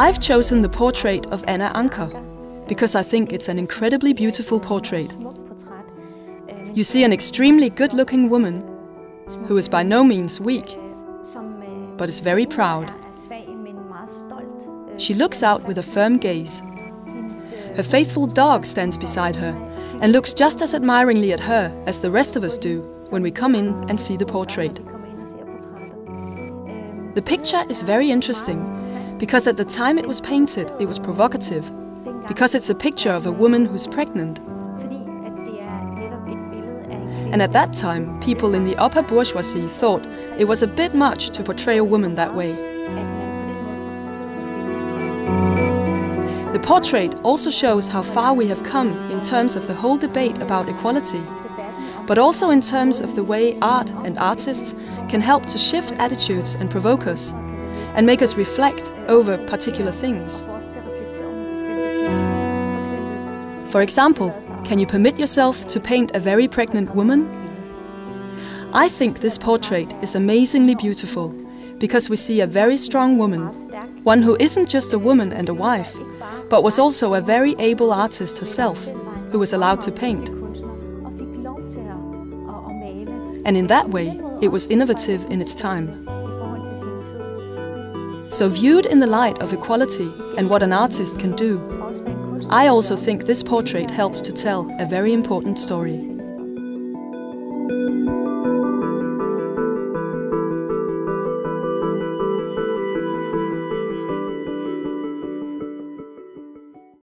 I've chosen the portrait of Anna Ancher because I think it's an incredibly beautiful portrait. You see an extremely good-looking woman who is by no means weak, but is very proud. She looks out with a firm gaze. Her faithful dog stands beside her and looks just as admiringly at her as the rest of us do when we come in and see the portrait. The picture is very interesting because at the time it was painted, it was provocative, because it's a picture of a woman who's pregnant. And at that time, people in the upper bourgeoisie thought it was a bit much to portray a woman that way. The portrait also shows how far we have come in terms of the whole debate about equality, but also in terms of the way art and artists can help to shift attitudes and provoke us, and make us reflect over particular things. For example, can you permit yourself to paint a very pregnant woman? I think this portrait is amazingly beautiful because we see a very strong woman, one who isn't just a woman and a wife, but was also a very able artist herself, who was allowed to paint. And in that way, it was innovative in its time. So viewed in the light of equality and what an artist can do, I also think this portrait helps to tell a very important story.